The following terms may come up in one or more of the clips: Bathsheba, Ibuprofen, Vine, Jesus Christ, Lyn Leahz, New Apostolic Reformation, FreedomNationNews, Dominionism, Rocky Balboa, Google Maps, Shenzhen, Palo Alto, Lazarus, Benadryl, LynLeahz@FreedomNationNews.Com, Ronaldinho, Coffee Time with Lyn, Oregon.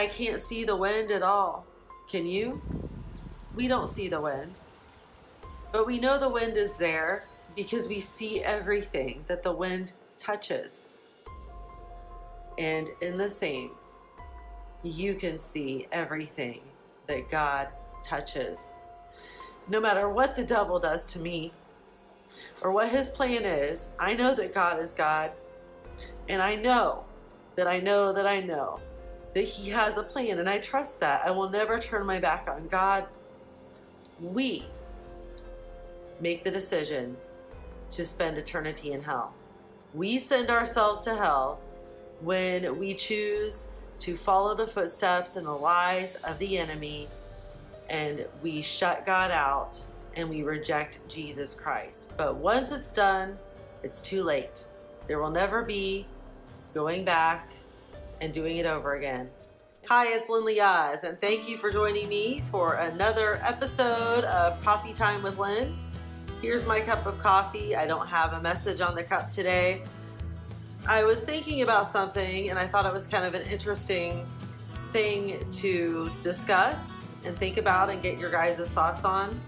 I can't see the wind at all. Can you? We don't see the wind. But we know the wind is there because we see everything that the wind touches. And in the same, you can see everything that God touches. No matter what the devil does to me or what his plan is, I know that God is God. And I know that I know that I know that he has a plan, and I trust that. I will never turn my back on God. We make the decision to spend eternity in hell. We send ourselves to hell when we choose to follow the footsteps and the lies of the enemy, and we shut God out and we reject Jesus Christ. But once it's done, it's too late. There will never be going back and doing it over again. Hi, it's Lyn Leahz, and thank you for joining me for another episode of Coffee Time with Lyn. Here's my cup of coffee. I don't have a message on the cup today. I was thinking about something, and I thought it was kind of an interesting thing to discuss and think about and get your guys' thoughts on.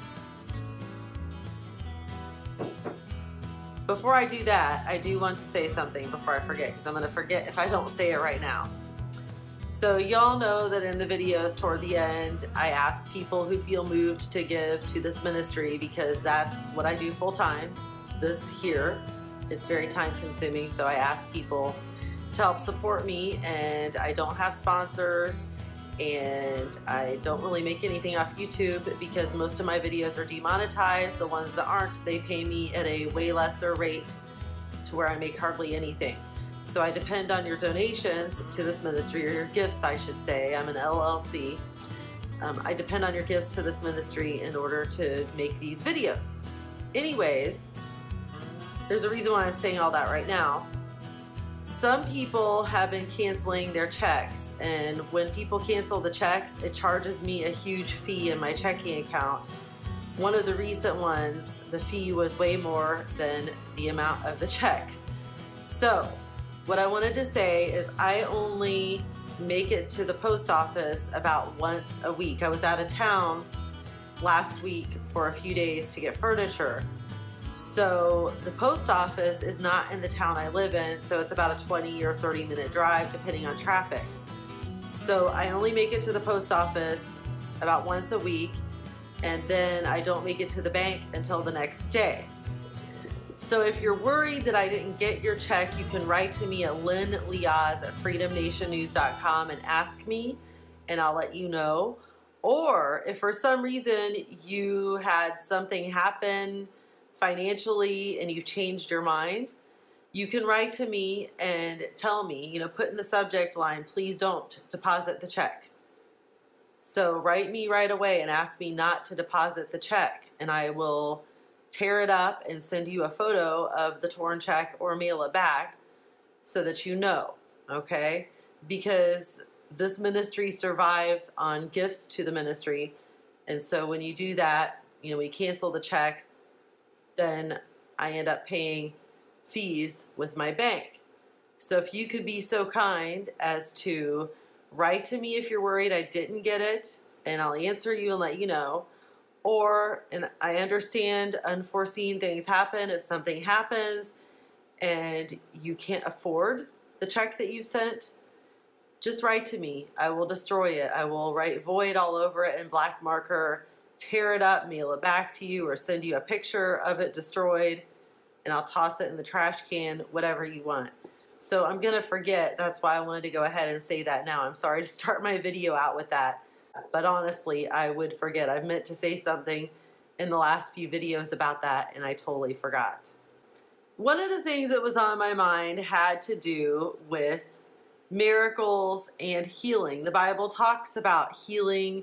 Before I do that, I do want to say something before I forget, because I'm going to forget if I don't say it right now. So y'all know that in the videos toward the end, I ask people who feel moved to give to this ministry, because that's what I do full time. This here, it's very time consuming. So I ask people to help support me, and I don't have sponsors, and I don't really make anything off YouTube because most of my videos are demonetized. The ones that aren't, they pay me at a way lesser rate to where I make hardly anything. So I depend on your donations to this ministry, or your gifts, I should say. I'm an LLC. I depend on your gifts to this ministry in order to make these videos. Anyways, there's a reason why I'm saying all that right now. Some people have been canceling their checks, and when people cancel the checks, it charges me a huge fee in my checking account. One of the recent ones, the fee was way more than the amount of the check. So what I wanted to say is I only make it to the post office about once a week. I was out of town last week for a few days to get furniture. So the post office is not in the town I live in, so it's about a 20 or 30 minute drive depending on traffic. So I only make it to the post office about once a week, and then I don't make it to the bank until the next day. So if you're worried that I didn't get your check, you can write to me at LynLeahz@FreedomNationNews.com and ask me, and I'll let you know. Or if for some reason you had something happen financially and you've changed your mind, you can write to me and tell me, you know, put in the subject line, please don't deposit the check. So write me right away and ask me not to deposit the check, and I will tear it up and send you a photo of the torn check or mail it back so that you know, okay? Because this ministry survives on gifts to the ministry, and so when you do that, you know, we cancel the check, then I end up paying fees with my bank. So if you could be so kind as to write to me if you're worried I didn't get it, and I'll answer you and let you know. Or, and I understand unforeseen things happen, if something happens and you can't afford the check that you sent, just write to me. I will destroy it. I will write void all over it in black marker, tear it up, mail it back to you, or send you a picture of it destroyed, and I'll toss it in the trash can, whatever you want. So I'm going to forget. That's why I wanted to go ahead and say that now. I'm sorry to start my video out with that, but honestly, I would forget. I meant to say something in the last few videos about that, and I totally forgot. One of the things that was on my mind had to do with miracles and healing. The Bible talks about healing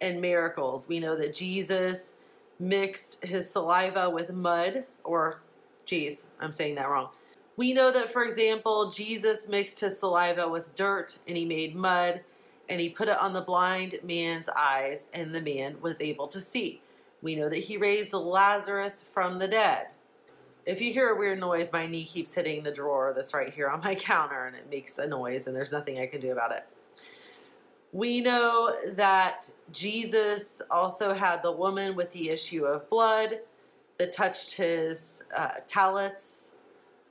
and miracles. We know that Jesus mixed his saliva with mud, or geez, I'm saying that wrong. We know that, for example, Jesus mixed his saliva with dirt, and he made mud, and he put it on the blind man's eyes, and the man was able to see. We know that he raised Lazarus from the dead. If you hear a weird noise, my knee keeps hitting the drawer that's right here on my counter, and it makes a noise, and there's nothing I can do about it. We know that Jesus also had the woman with the issue of blood that touched his talits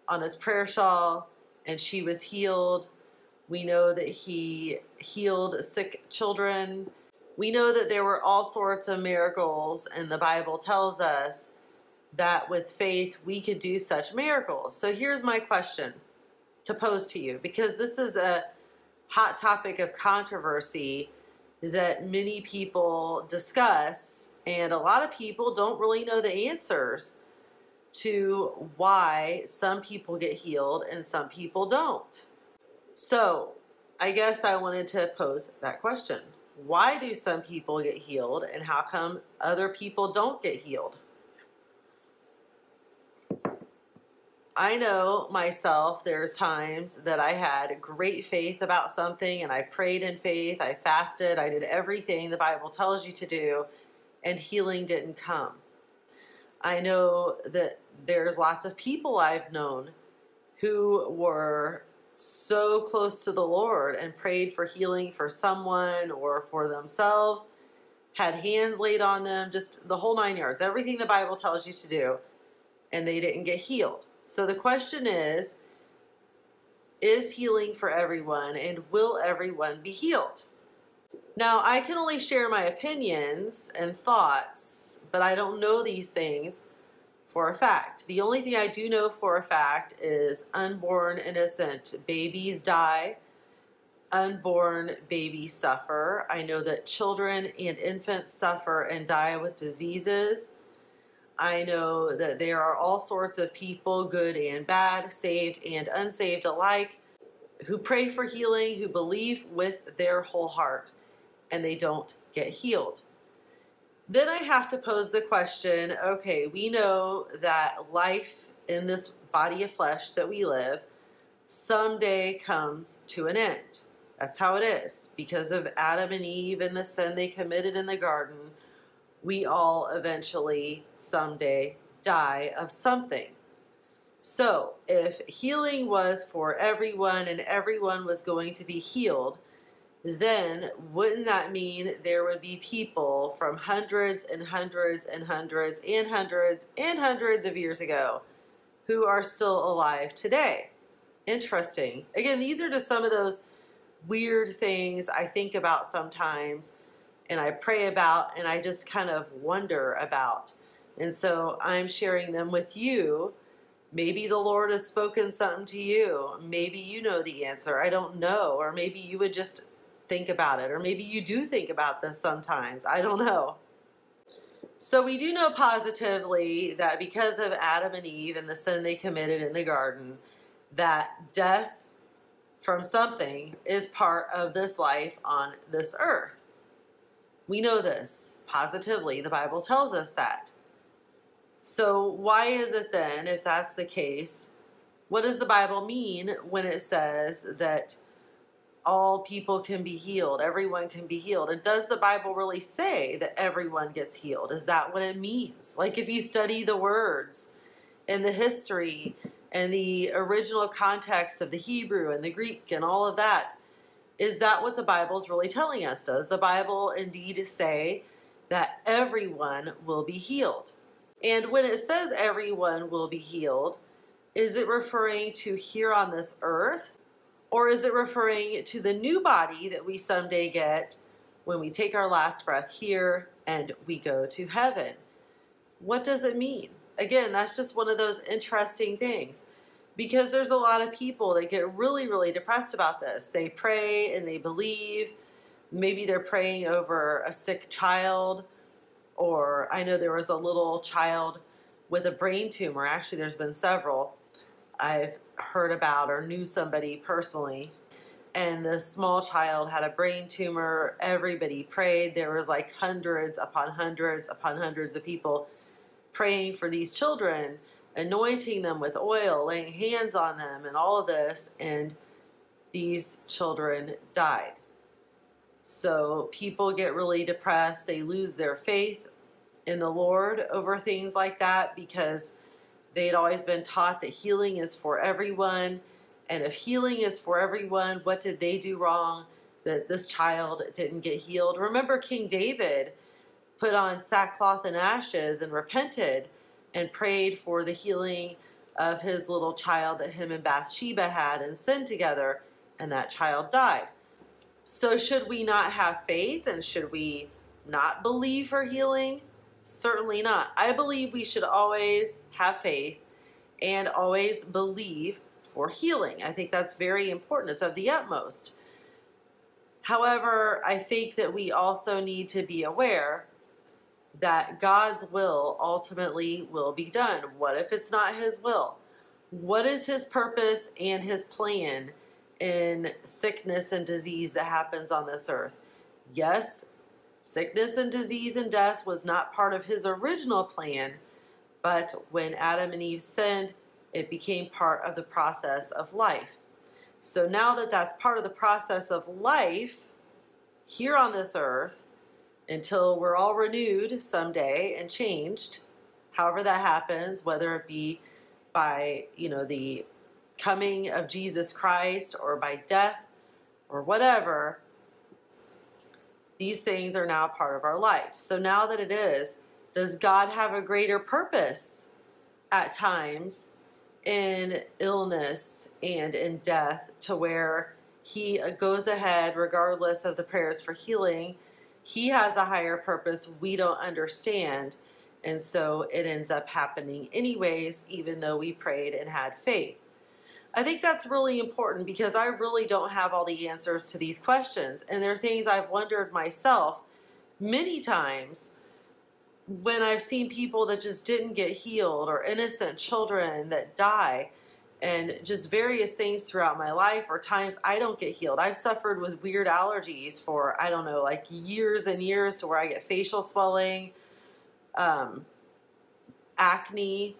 on his prayer shawl, and she was healed. We know that he healed sick children. We know that there were all sorts of miracles, and the Bible tells us that with faith we could do such miracles. So here's my question to pose to you, because this is a hot topic of controversy that many people discuss, and a lot of people don't really know the answers to why some people get healed and some people don't. So I guess I wanted to pose that question. Why do some people get healed, and how come other people don't get healed? I know myself, there's times that I had great faith about something, and I prayed in faith, I fasted, I did everything the Bible tells you to do, and healing didn't come. I know that there's lots of people I've known who were so close to the Lord and prayed for healing for someone or for themselves, had hands laid on them, just the whole 9 yards, everything the Bible tells you to do, and they didn't get healed. So the question is healing for everyone, and will everyone be healed? Now, I can only share my opinions and thoughts, but I don't know these things for a fact. The only thing I do know for a fact is unborn innocent babies die, unborn babies suffer. I know that children and infants suffer and die with diseases. I know that there are all sorts of people, good and bad, saved and unsaved alike, who pray for healing, who believe with their whole heart, and they don't get healed. Then I have to pose the question, okay, we know that life in this body of flesh that we live someday comes to an end. That's how it is. Because of Adam and Eve and the sin they committed in the garden, we all eventually someday die of something. So if healing was for everyone and everyone was going to be healed, then wouldn't that mean there would be people from hundreds and hundreds and hundreds and hundreds and hundreds of years ago who are still alive today? Interesting. Again, these are just some of those weird things I think about sometimes, and I pray about, and I just kind of wonder about. And so I'm sharing them with you. Maybe the Lord has spoken something to you. Maybe you know the answer. I don't know. Or maybe you would just think about it, or maybe you do think about this sometimes. I don't know. So we do know positively that because of Adam and Eve and the sin they committed in the garden, that death from something is part of this life on this earth. We know this positively. The Bible tells us that. So why is it then, if that's the case, what does the Bible mean when it says that all people can be healed, everyone can be healed? And does the Bible really say that everyone gets healed? Is that what it means? Like, if you study the words and the history and the original context of the Hebrew and the Greek and all of that, is that what the Bible is really telling us? Does the Bible indeed say that everyone will be healed? And when it says everyone will be healed, is it referring to here on this earth? Or is it referring to the new body that we someday get when we take our last breath here and we go to heaven? What does it mean? Again, that's just one of those interesting things, because there's a lot of people that get really, really depressed about this. They pray and they believe. Maybe they're praying over a sick child, or I know there was a little child with a brain tumor. Actually, there's been several I've heard about or knew somebody personally, and the small child had a brain tumor. Everybody prayed. There was like hundreds upon hundreds upon hundreds of people praying for these children, anointing them with oil, laying hands on them, and all of this, and these children died. So people get really depressed. They lose their faith in the Lord over things like that, because they'd always been taught that healing is for everyone. And if healing is for everyone, what did they do wrong? that this child didn't get healed. Remember, King David put on sackcloth and ashes and repented and prayed for the healing of his little child that him and Bathsheba had and sinned together, and that child died. So should we not have faith, and should we not believe for healing? Certainly not. I believe we should always have faith and always believe for healing. I think that's very important. It's of the utmost. However, I think that we also need to be aware that God's will ultimately will be done. What if it's not his will? What is his purpose and his plan in sickness and disease that happens on this earth? Yes, sickness and disease and death was not part of his original plan, but when Adam and Eve sinned, it became part of the process of life. So now that that's part of the process of life here on this earth, until we're all renewed someday and changed, however that happens, whether it be by, the coming of Jesus Christ or by death or whatever, these things are now part of our life. So now that it is, does God have a greater purpose at times in illness and in death, to where he goes ahead regardless of the prayers for healing? He has a higher purpose we don't understand, and so it ends up happening anyways, even though we prayed and had faith. I think that's really important, because I really don't have all the answers to these questions, and there are things I've wondered myself many times when I've seen people that just didn't get healed, or innocent children that die, and just various things throughout my life, or times I don't get healed. I've suffered with weird allergies for, I don't know, like years and years, to where I get facial swelling, acne,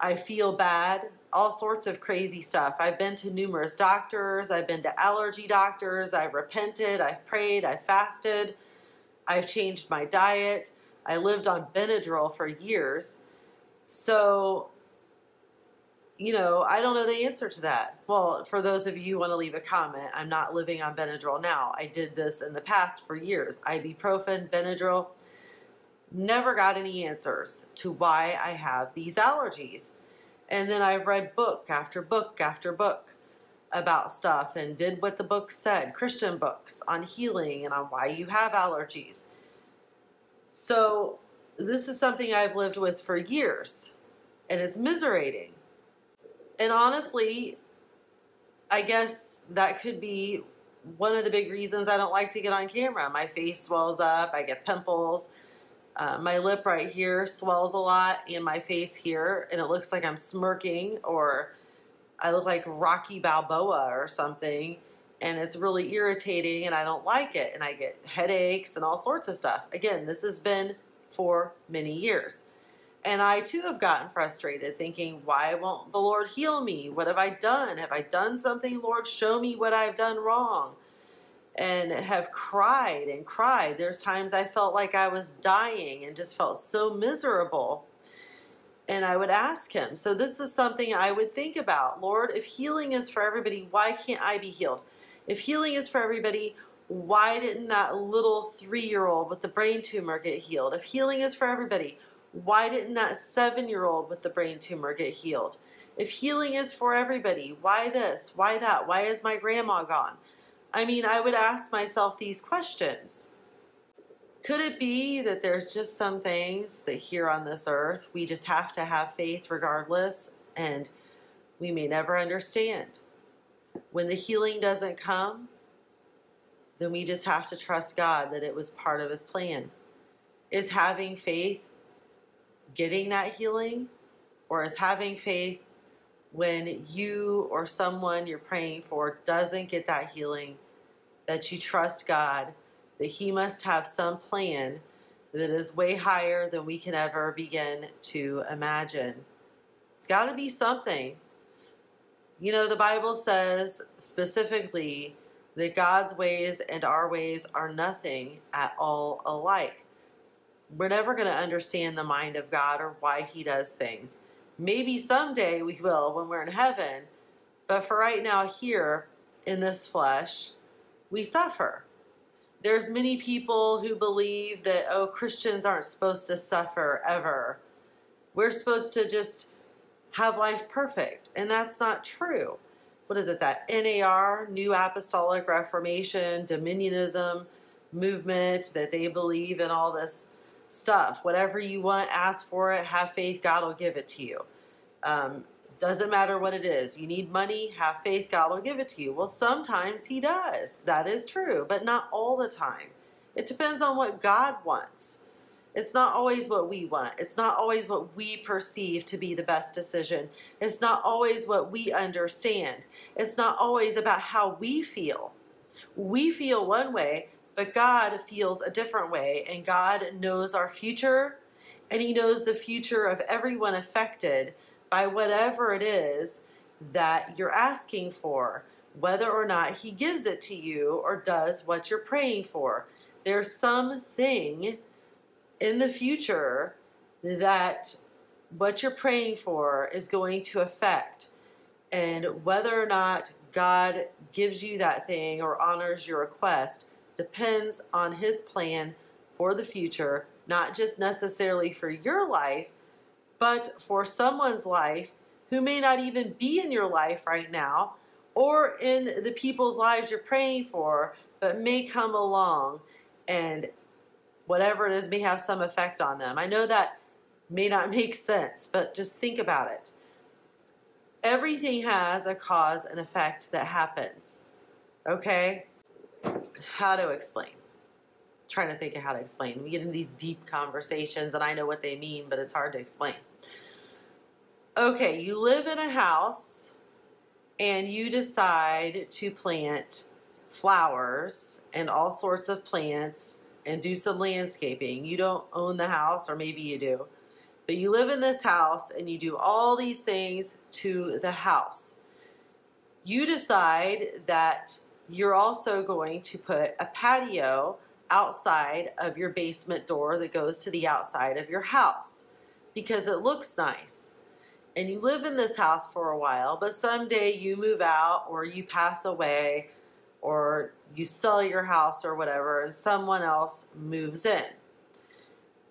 I feel bad, all sorts of crazy stuff. I've been to numerous doctors, I've been to allergy doctors, I've repented, I've prayed, I've fasted, I've changed my diet, I lived on Benadryl for years. So, I don't know the answer to that. Well, for those of you who want to leave a comment, I'm not living on Benadryl now. I did this in the past for years. Ibuprofen, Benadryl, never got any answers to why I have these allergies. And then I've read book after book after book about stuff, and did what the book said, Christian books on healing and on why you have allergies. So this is something I've lived with for years, and it's miserating. And honestly, I guess that could be one of the big reasons I don't like to get on camera. My face swells up, I get pimples, my lip right here swells a lot, and my face here, and it looks like I'm smirking, or I look like Rocky Balboa or something, and it's really irritating, and I don't like it, and I get headaches and all sorts of stuff. Again, this has been for many years. And I too have gotten frustrated, thinking, why won't the Lord heal me? What have I done? Have I done something? Lord, show me what I've done wrong. And have cried and cried. There's times I felt like I was dying and just felt so miserable. And I would ask him. So this is something I would think about. Lord, if healing is for everybody, why can't I be healed? If healing is for everybody, why didn't that little 3-year-old with the brain tumor get healed? If healing is for everybody, why didn't that 7-year-old with the brain tumor get healed? If healing is for everybody, why this? Why that? Why is my grandma gone? I mean, I would ask myself these questions. Could it be that there's just some things that here on this earth, we just have to have faith regardless, and we may never understand? When the healing doesn't come, then we just have to trust God that it was part of his plan. Is having faith getting that healing, or is having faith when you or someone you're praying for doesn't get that healing, that you trust God that he must have some plan that is way higher than we can ever begin to imagine? It's got to be something. The Bible says specifically that God's ways and our ways are nothing at all alike. We're never going to understand the mind of God or why he does things. Maybe someday we will when we're in heaven, but for right now here in this flesh, we suffer. There's many people who believe that, oh, Christians aren't supposed to suffer ever. We're supposed to just have life perfect. And that's not true. What is it, that NAR, New Apostolic Reformation, Dominionism movement, that they believe in all this stuff. Whatever you want, ask for it, have faith, God will give it to you. Doesn't matter what it is. You need money, have faith, God will give it to you. Well, sometimes he does. That is true, but not all the time. It depends on what God wants. It's not always what we want. It's not always what we perceive to be the best decision. It's not always what we understand. It's not always about how we feel. We feel one way, but God feels a different way, and God knows our future, and he knows the future of everyone affected by whatever it is that you're asking for, whether or not he gives it to you or does what you're praying for. There's something in the future that what you're praying for is going to affect. And whether or not God gives you that thing or honors your request depends on his plan for the future, not just necessarily for your life, but for someone's life who may not even be in your life right now, or in the people's lives you're praying for, but may come along, and whatever it is may have some effect on them. I know that may not make sense, but just think about it. Everything has a cause and effect that happens. Okay? How to explain? Trying to think of how to explain. We get into these deep conversations and I know what they mean, but it's hard to explain. Okay, you live in a house and you decide to plant flowers and all sorts of plants and do some landscaping. You don't own the house, or maybe you do, but you live in this house and you do all these things to the house. You decide that you're also going to put a patio outside of your basement door that goes to the outside of your house because it looks nice. And you live in this house for a while, but someday you move out or you pass away or you sell your house or whatever and someone else moves in.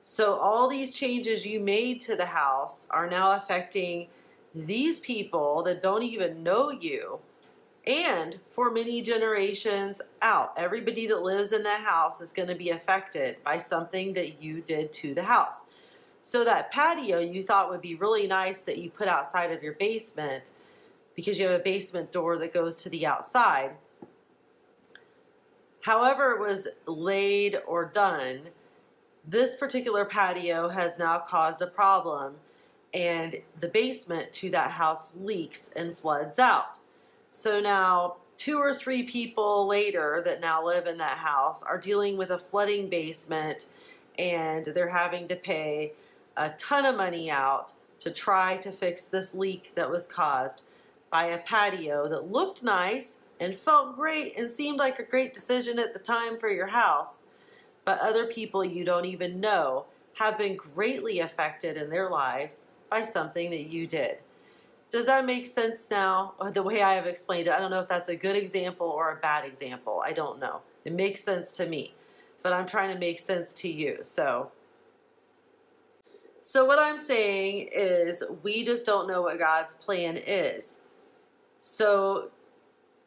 So all these changes you made to the house are now affecting these people that don't even know you. And for many generations out, everybody that lives in that house is going to be affected by something that you did to the house. So that patio you thought would be really nice that you put outside of your basement because you have a basement door that goes to the outside. However it was laid or done, this particular patio has now caused a problem, and the basement to that house leaks and floods out. So now 2 or 3 people later that now live in that house are dealing with a flooding basement, and they're having to pay a ton of money out to try to fix this leak that was caused by a patio that looked nice and felt great and seemed like a great decision at the time for your house. But other people you don't even know have been greatly affected in their lives by something that you did. Does that make sense now, the way I have explained it? I don't know if that's a good example or a bad example. I don't know. It makes sense to me, but I'm trying to make sense to you. So what I'm saying is we just don't know what God's plan is. So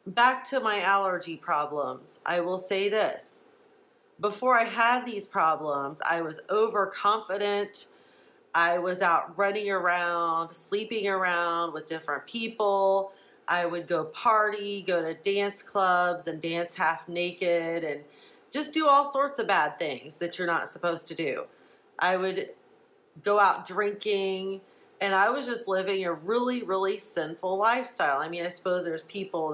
back to my allergy problems, I will say this. Before I had these problems, I was overconfident. I was out running around, sleeping around with different people. I would go party, go to dance clubs and dance half naked and just do all sorts of bad things that you're not supposed to do. I would go out drinking, and I was just living a really, really sinful lifestyle. I mean, I suppose there's people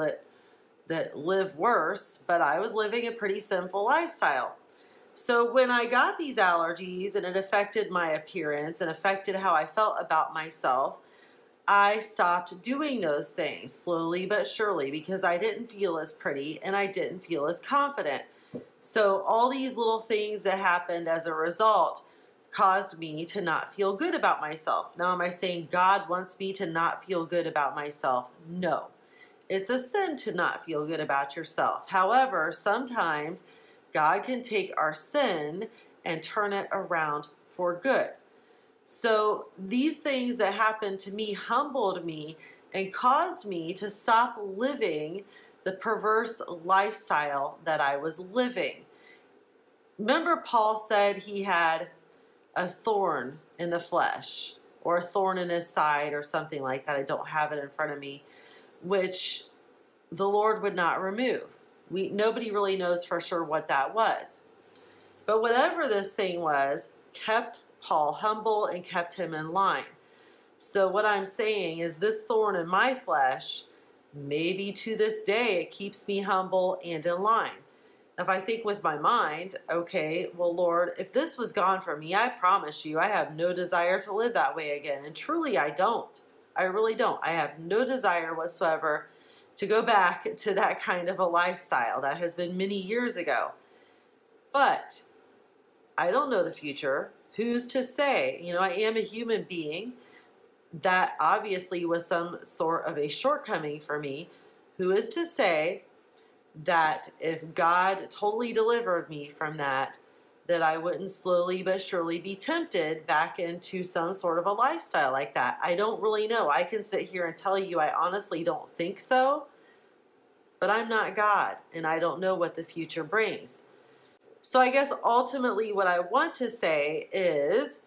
that live worse, but I was living a pretty sinful lifestyle. So when I got these allergies and it affected my appearance and affected how I felt about myself, I stopped doing those things slowly but surely because I didn't feel as pretty and I didn't feel as confident. So all these little things that happened as a result caused me to not feel good about myself. Now, am I saying God wants me to not feel good about myself? No. It's a sin to not feel good about yourself. However, sometimes God can take our sin and turn it around for good. So these things that happened to me humbled me and caused me to stop living the perverse lifestyle that I was living. Remember, Paul said he had a thorn in the flesh, or a thorn in his side, or something like that. I don't have it in front of me, which the Lord would not remove. Nobody really knows for sure what that was. But whatever this thing was, kept Paul humble and kept him in line. So what I'm saying is this thorn in my flesh, maybe to this day, it keeps me humble and in line. If I think with my mind, okay, well, Lord, if this was gone from me, I promise you, I have no desire to live that way again. And truly, I don't. I really don't. I have no desire whatsoever to go back to that kind of a lifestyle. That has been many years ago. But I don't know the future. Who's to say? You know, I am a human being. That obviously was some sort of a shortcoming for me. Who is to say that if God totally delivered me from that, that I wouldn't slowly but surely be tempted back into some sort of a lifestyle like that? I don't really know. I can sit here and tell you I honestly don't think so, but I'm not God, and I don't know what the future brings. So I guess ultimately what I want to say is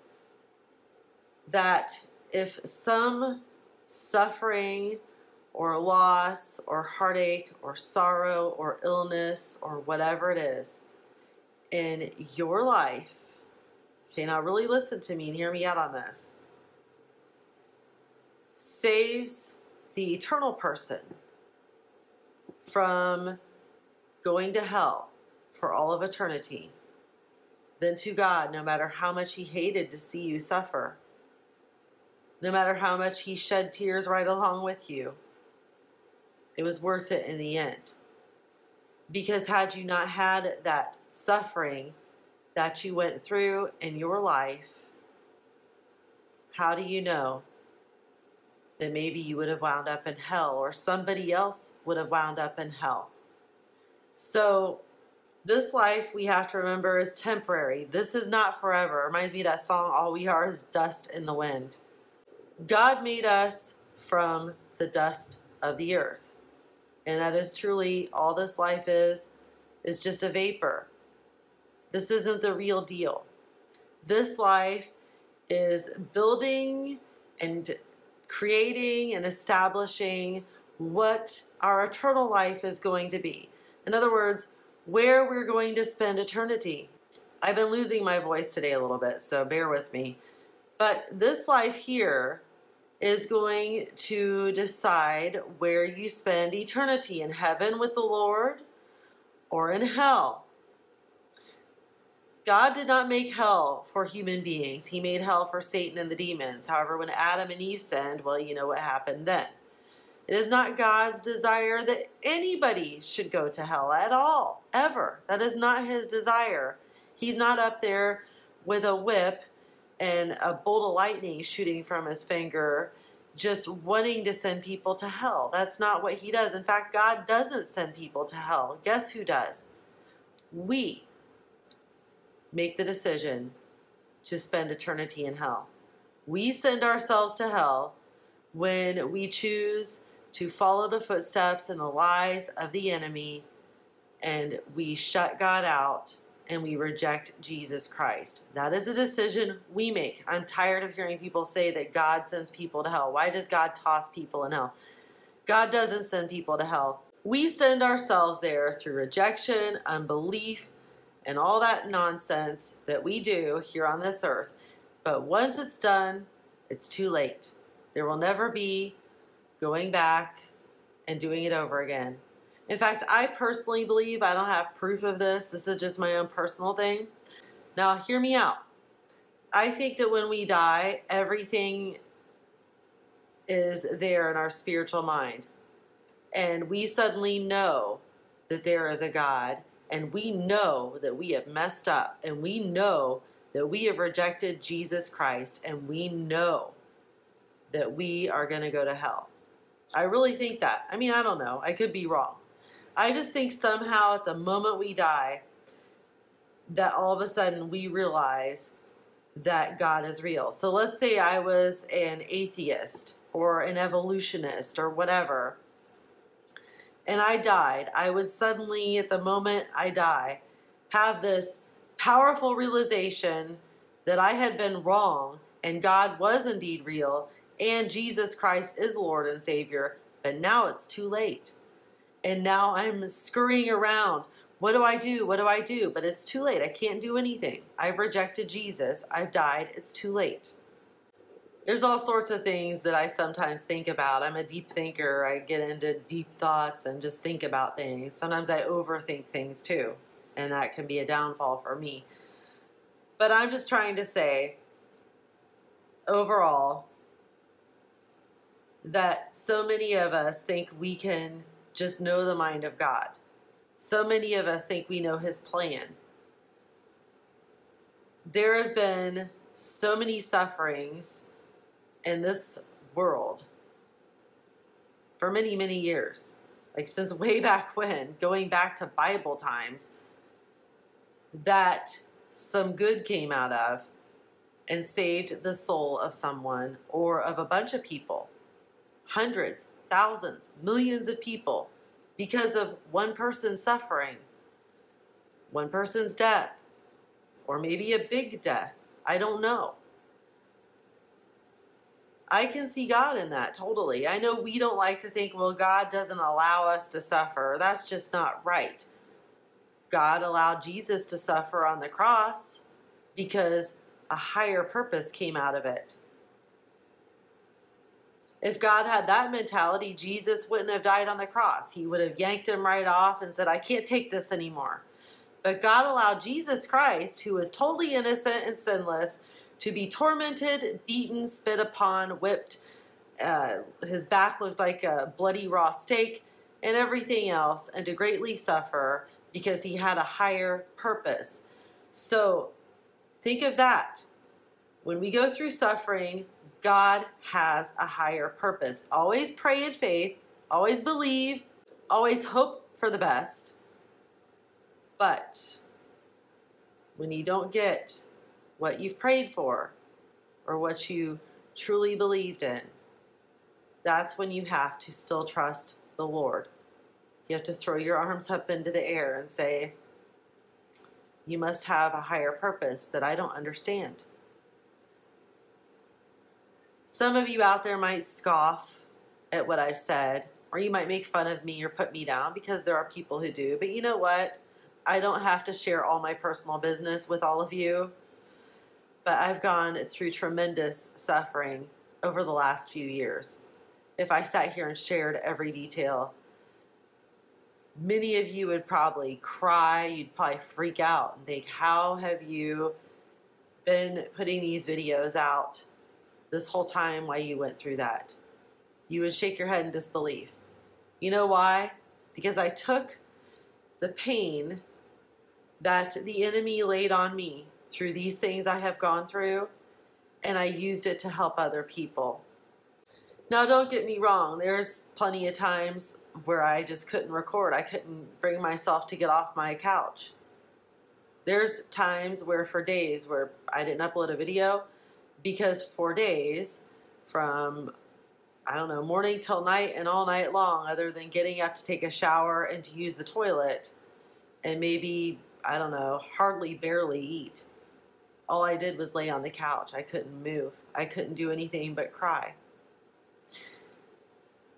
that if some suffering or loss or heartache or sorrow or illness or whatever it is in your life, okay, now really listen to me and hear me out on this, saves the eternal person from going to hell for all of eternity, then to God, no matter how much he hated to see you suffer, no matter how much he shed tears right along with you, it was worth it in the end. Because had you not had that suffering that you went through in your life, how do you know that maybe you would have wound up in hell, or somebody else would have wound up in hell? So this life, we have to remember, is temporary. This is not forever. It reminds me of that song, "All We Are Is Dust in the Wind." God made us from the dust of the earth. And that is truly all this life is just a vapor. This isn't the real deal. This life is building and creating and establishing what our eternal life is going to be. In other words, where we're going to spend eternity. I've been losing my voice today a little bit, so bear with me. But this life here is going to decide where you spend eternity, in heaven with the Lord or in hell. God did not make hell for human beings. He made hell for Satan and the demons. However, when Adam and Eve sinned, well, you know what happened then. It is not God's desire that anybody should go to hell at all, ever. That is not his desire. He's not up there with a whip and a bolt of lightning shooting from his finger, just wanting to send people to hell. That's not what he does. In fact, God doesn't send people to hell. Guess who does? We make the decision to spend eternity in hell. We send ourselves to hell when we choose to follow the footsteps and the lies of the enemy, and we shut God out, and we reject Jesus Christ. That is a decision we make. I'm tired of hearing people say that God sends people to hell. Why does God toss people in hell? God doesn't send people to hell. We send ourselves there through rejection, unbelief, and all that nonsense that we do here on this earth. But once it's done, it's too late. There will never be going back and doing it over again. In fact, I personally believe, I don't have proof of this, this is just my own personal thing. Now, hear me out. I think that when we die, everything is there in our spiritual mind. And we suddenly know that there is a God, and we know that we have messed up, and we know that we have rejected Jesus Christ, and we know that we are going to go to hell. I really think that. I mean, I don't know. I could be wrong. I just think somehow at the moment we die, that all of a sudden we realize that God is real. So let's say I was an atheist or an evolutionist or whatever, and I died. I would suddenly, at the moment I die, have this powerful realization that I had been wrong and God was indeed real and Jesus Christ is Lord and Savior, but now it's too late. And now I'm scurrying around. What do I do? What do I do? But it's too late. I can't do anything. I've rejected Jesus. I've died. It's too late. There's all sorts of things that I sometimes think about. I'm a deep thinker. I get into deep thoughts and just think about things. Sometimes I overthink things too, and that can be a downfall for me. But I'm just trying to say, overall, that so many of us think we can just know the mind of God. So many of us think we know his plan. There have been so many sufferings in this world for many, many years, like since way back when, going back to Bible times, that some good came out of and saved the soul of someone or of a bunch of people, hundreds, thousands, millions of people, because of one person's suffering, one person's death, or maybe a big death. I don't know. I can see God in that totally. I know we don't like to think, well, God doesn't allow us to suffer. That's just not right. God allowed Jesus to suffer on the cross because a higher purpose came out of it. If God had that mentality, Jesus wouldn't have died on the cross. He would have yanked him right off and said, I can't take this anymore. But God allowed Jesus Christ, who was totally innocent and sinless, to be tormented, beaten, spit upon, whipped. His back looked like a bloody raw steak and everything else, and to greatly suffer because he had a higher purpose. So think of that. When we go through suffering, God has a higher purpose. Always pray in faith, always believe, always hope for the best. But when you don't get what you've prayed for or what you truly believed in, that's when you have to still trust the Lord. You have to throw your arms up into the air and say, you must have a higher purpose that I don't understand. Some of you out there might scoff at what I've said, or you might make fun of me or put me down, because there are people who do. But you know what? I don't have to share all my personal business with all of you, but I've gone through tremendous suffering over the last few years. If I sat here and shared every detail, many of you would probably cry. You'd probably freak out and think, how have you been putting these videos out this whole time while you went through that? You would shake your head in disbelief. You know why? Because I took the pain that the enemy laid on me through these things I have gone through, and I used it to help other people. Now, don't get me wrong. There's plenty of times where I just couldn't record. I couldn't bring myself to get off my couch. There's times where for days where I didn't upload a video, because for days, from, I don't know, morning till night and all night long, other than getting up to take a shower and to use the toilet and maybe, I don't know, hardly barely eat, all I did was lay on the couch. I couldn't move. I couldn't do anything but cry.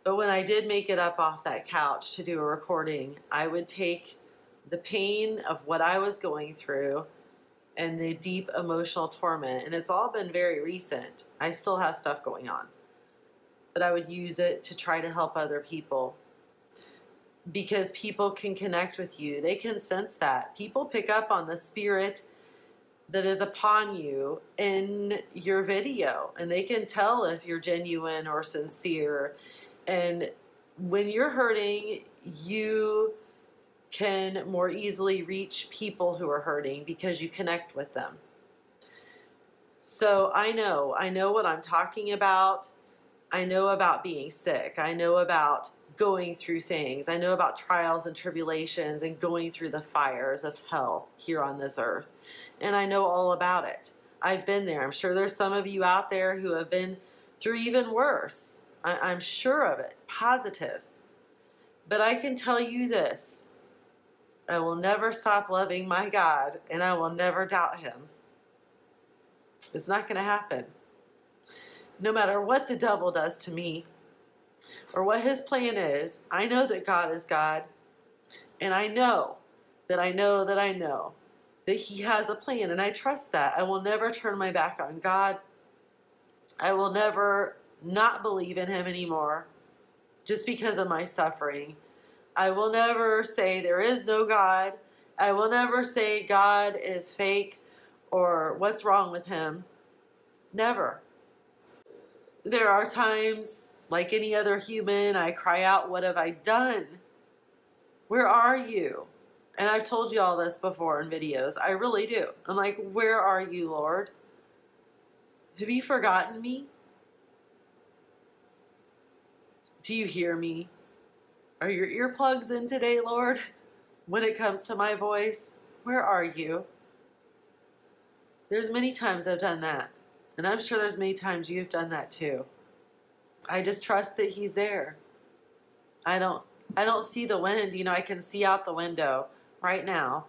But when I did make it up off that couch to do a recording, I would take the pain of what I was going through and the deep emotional torment, and it's all been very recent. I still have stuff going on, but I would use it to try to help other people, because people can connect with you. They can sense that. People pick up on the spirit that is upon you in your video, and they can tell if you're genuine or sincere. And when you're hurting, you can more easily reach people who are hurting because you connect with them. So I know what I'm talking about. I know about being sick. I know about going through things. I know about trials and tribulations and going through the fires of hell here on this earth. And I know all about it. I've been there. I'm sure there's some of you out there who have been through even worse. I'm sure of it, positive. But I can tell you this. I will never stop loving my God, and I will never doubt him. It's not going to happen. No matter what the devil does to me or what his plan is, I know that God is God, and I know that I know that I know that he has a plan, and I trust that. I will never turn my back on God. I will never not believe in him anymore just because of my suffering. I will never say there is no God. I will never say God is fake or what's wrong with him. Never. There are times, like any other human, I cry out, what have I done? Where are you? And I've told you all this before in videos. I really do. I'm like, where are you, Lord? Have you forgotten me? Do you hear me? Are your earplugs in today, Lord? When it comes to my voice, where are you? There's many times I've done that. And I'm sure there's many times you've done that too. I just trust that he's there. I don't see the wind. You know, I can see out the window right now.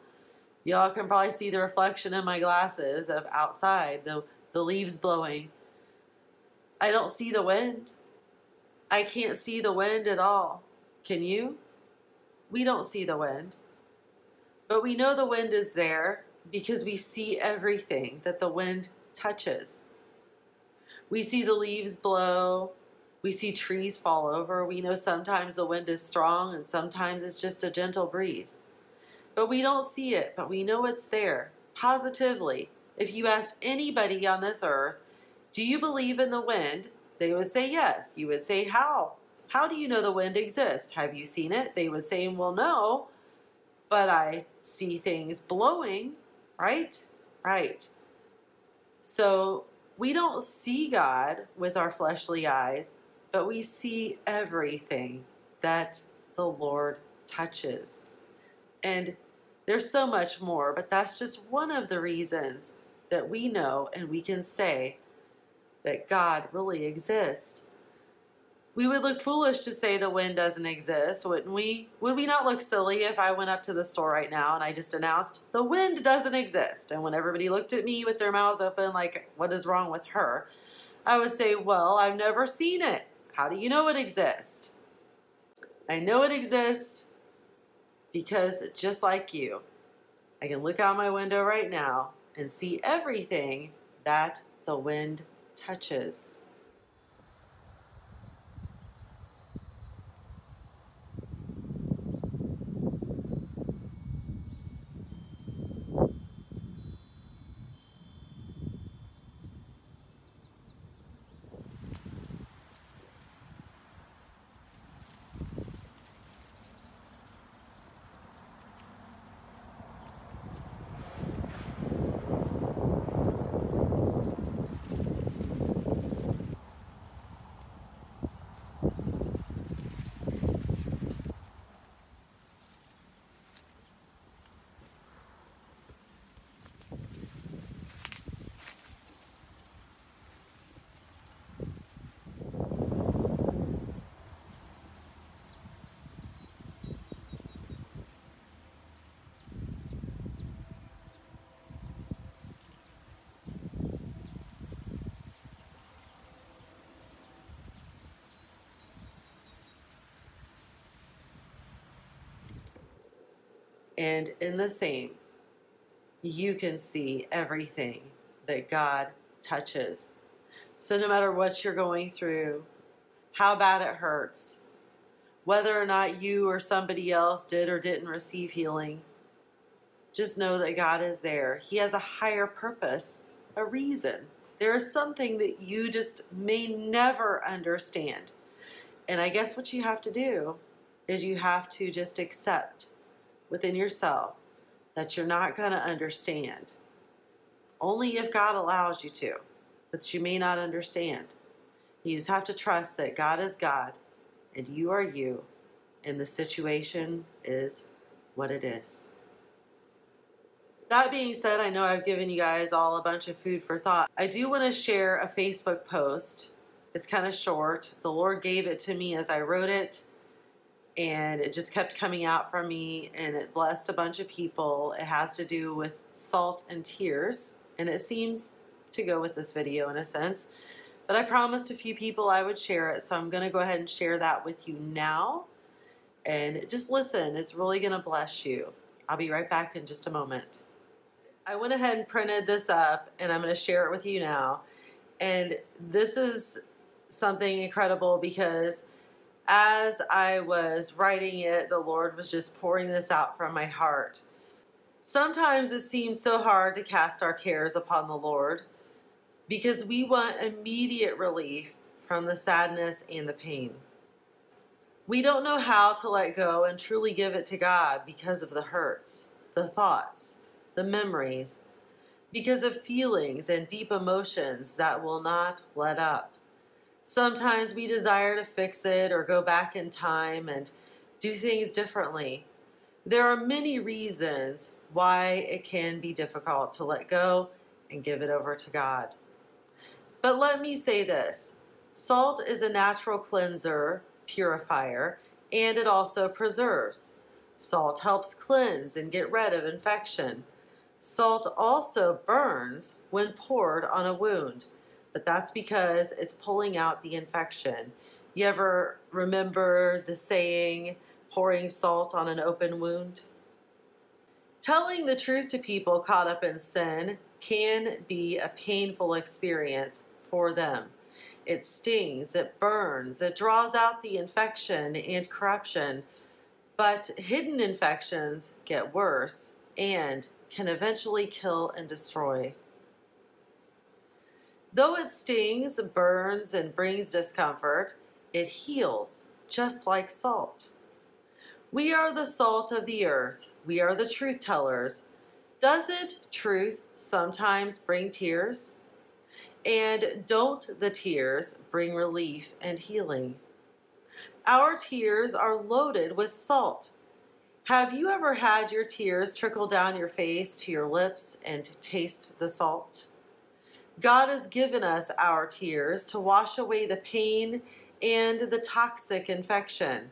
Y'all can probably see the reflection in my glasses of outside, the leaves blowing. I don't see the wind. I can't see the wind at all. Can you? We don't see the wind, but we know the wind is there because we see everything that the wind touches. We see the leaves blow. We see trees fall over. We know sometimes the wind is strong and sometimes it's just a gentle breeze, but we don't see it, but we know it's there positively. If you asked anybody on this earth, do you believe in the wind? They would say yes. You would say, how? How do you know the wind exists? Have you seen it? They would say, well, no, but I see things blowing, right? Right. So we don't see God with our fleshly eyes, but we see everything that the Lord touches. And there's so much more, but that's just one of the reasons that we know and we can say that God really exists. We would look foolish to say the wind doesn't exist, wouldn't we? Would we not look silly if I went up to the store right now and I just announced, the wind doesn't exist? And when everybody looked at me with their mouths open, like, what is wrong with her? I would say, well, I've never seen it. How do you know it exists? I know it exists because, just like you, I can look out my window right now and see everything that the wind touches. And in the same, you can see everything that God touches. So no matter what you're going through, how bad it hurts, whether or not you or somebody else did or didn't receive healing, just know that God is there. He has a higher purpose, a reason. There is something that you just may never understand. And I guess what you have to do is you have to just accept within yourself that you're not going to understand. Only if God allows you to, but you may not understand. You just have to trust that God is God and you are you, and the situation is what it is. That being said, I know I've given you guys all a bunch of food for thought. I do want to share a Facebook post. It's kind of short. The Lord gave it to me as I wrote it, and it just kept coming out from me, and it blessed a bunch of people. It has to do with salt and tears, and it seems to go with this video in a sense. But I promised a few people I would share it, so I'm going to go ahead and share that with you now. And just listen, it's really going to bless you. I'll be right back in just a moment. I went ahead and printed this up, and I'm going to share it with you now. And this is something incredible, because as I was writing it, the Lord was just pouring this out from my heart. Sometimes it seems so hard to cast our cares upon the Lord, because we want immediate relief from the sadness and the pain. We don't know how to let go and truly give it to God because of the hurts, the thoughts, the memories, because of feelings and deep emotions that will not let up. Sometimes we desire to fix it or go back in time and do things differently. There are many reasons why it can be difficult to let go and give it over to God. But let me say this, salt is a natural cleanser, purifier, and it also preserves. Salt helps cleanse and get rid of infection. Salt also burns when poured on a wound, but that's because it's pulling out the infection. You ever remember the saying, pouring salt on an open wound? Telling the truth to people caught up in sin can be a painful experience for them. It stings, it burns, it draws out the infection and corruption, but hidden infections get worse and can eventually kill and destroy. Though it stings, burns, and brings discomfort, it heals just like salt. We are the salt of the earth. We are the truth tellers. Doesn't truth sometimes bring tears? And don't the tears bring relief and healing? Our tears are loaded with salt. Have you ever had your tears trickle down your face to your lips and taste the salt? God has given us our tears to wash away the pain and the toxic infection.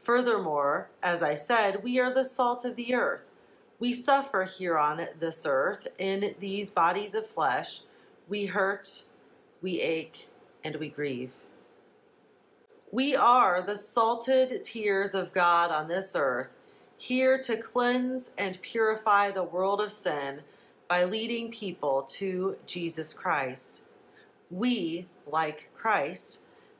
Furthermore, as I said, we are the salt of the earth. We suffer here on this earth in these bodies of flesh. We hurt, we ache, and we grieve. We are the salted tears of God on this earth, here to cleanse and purify the world of sin by leading people to Jesus Christ. We, like Christ,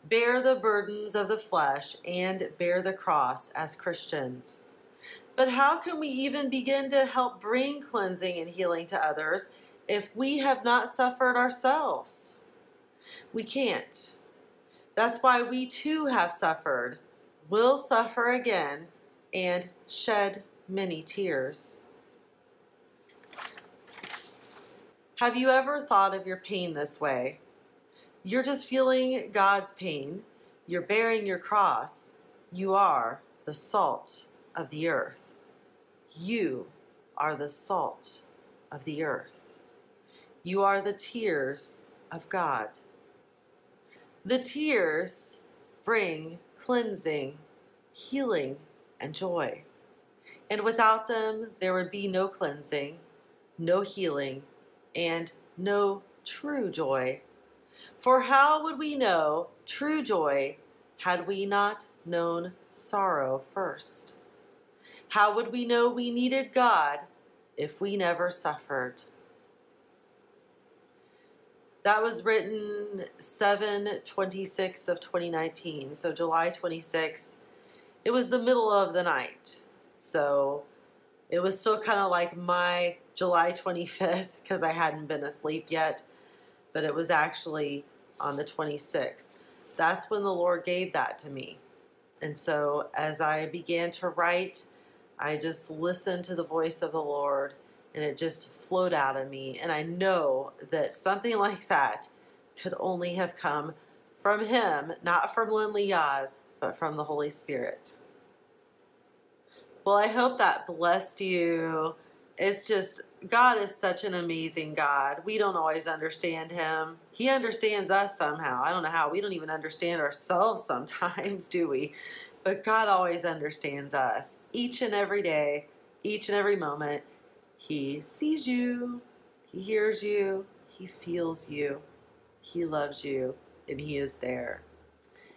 bear the burdens of the flesh and bear the cross as Christians. But how can we even begin to help bring cleansing and healing to others if we have not suffered ourselves? We can't. That's why we too have suffered, will suffer again, and shed many tears. Have you ever thought of your pain this way? You're just feeling God's pain. You're bearing your cross. You are the salt of the earth. You are the salt of the earth. You are the tears of God. The tears bring cleansing, healing, and joy. And without them, there would be no cleansing, no healing, and no true joy. For how would we know true joy had we not known sorrow first? How would we know we needed God if we never suffered? That was written 7/26 of 2019, so July 26th. It was the middle of the night, so it was still kind of like my July 25th because I hadn't been asleep yet, but it was actually on the 26th. That's when the Lord gave that to me. And so as I began to write, I just listened to the voice of the Lord, and it just flowed out of me. And I know that something like that could only have come From him, not from Lyn Leahz, but from the Holy Spirit. Well, I hope that blessed you. It's just, God is such an amazing God. We don't always understand him. He understands us somehow. I don't know how. We don't even understand ourselves sometimes, do we? But God always understands us. Each and every day, each and every moment, he sees you, he hears you, he feels you, he loves you, and he is there.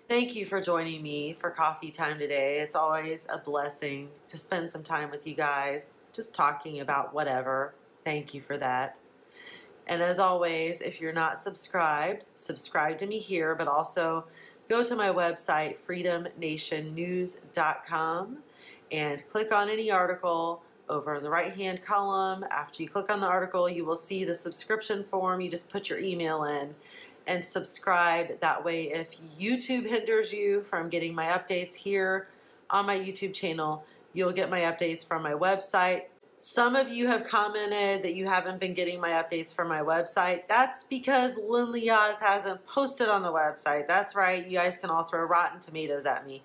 Thank you for joining me for coffee time today. It's always a blessing to spend some time with you guys, just talking about whatever. Thank you for that. And as always, if you're not subscribed, subscribe to me here, but also go to my website, FreedomNationNews.com, and click on any article. Over in the right-hand column, after you click on the article, you will see the subscription form. You just put your email in and subscribe. That way, if YouTube hinders you from getting my updates here on my YouTube channel, you'll get my updates from my website. Some of you have commented that you haven't been getting my updates from my website. That's because Lyn Leahz hasn't posted on the website. That's right. You guys can all throw rotten tomatoes at me.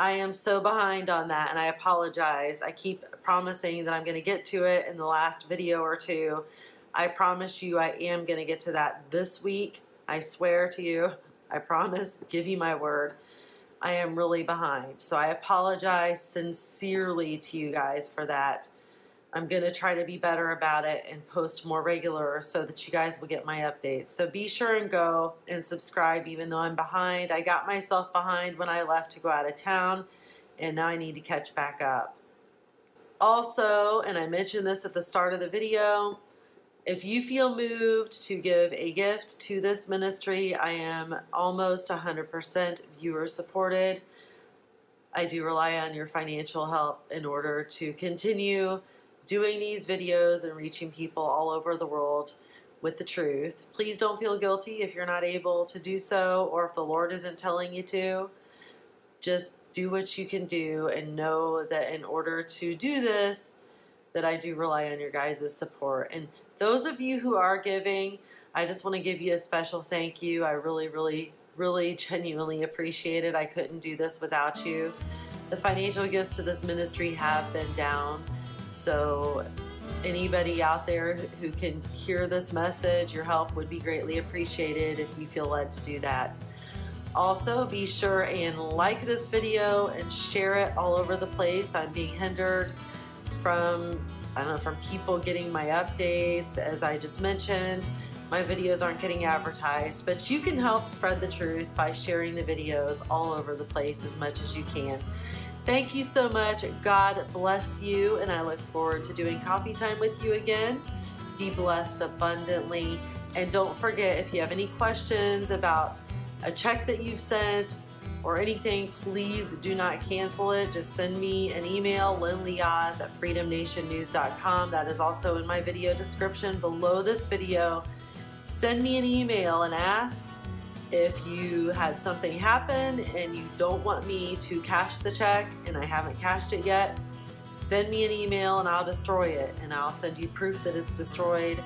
I am so behind on that, and I apologize. I keep promising that I'm going to get to it in the last video or two. I promise you I am going to get to that this week. I swear to you. I promise. Give you my word. I am really behind. So I apologize sincerely to you guys for that. I'm going to try to be better about it and post more regular so that you guys will get my updates. So be sure and go and subscribe even though I'm behind. I got myself behind when I left to go out of town, and now I need to catch back up. Also, and I mentioned this at the start of the video, if you feel moved to give a gift to this ministry, I am almost 100% viewer supported. I do rely on your financial help in order to continue doing these videos and reaching people all over the world with the truth. Please don't feel guilty if you're not able to do so, or if the Lord isn't telling you to. Just do what you can do, and know that in order to do this, that I do rely on your guys' support. And those of you who are giving, I just want to give you a special thank you. I really, really, really genuinely appreciate it. I couldn't do this without you. The financial gifts to this ministry have been down. So anybody out there who can hear this message, your help would be greatly appreciated if you feel led to do that. Also, be sure and like this video and share it all over the place. I'm being hindered from, I don't know, from people getting my updates. As I just mentioned, my videos aren't getting advertised, but you can help spread the truth by sharing the videos all over the place as much as you can. Thank you so much. God bless you, and I look forward to doing coffee time with you again. Be blessed abundantly, and don't forget, if you have any questions about a check that you've sent or anything, please do not cancel it. Just send me an email, LynLeahz@FreedomNationNews.com. That is also in my video description below this video. Send me an email and ask if you had something happen and you don't want me to cash the check and I haven't cashed it yet. Send me an email and I'll destroy it, and I'll send you proof that it's destroyed.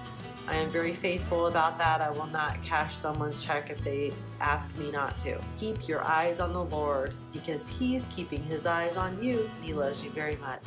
I am very faithful about that. I will not cash someone's check if they ask me not to. Keep your eyes on the Lord, because he's keeping his eyes on you, and he loves you very much.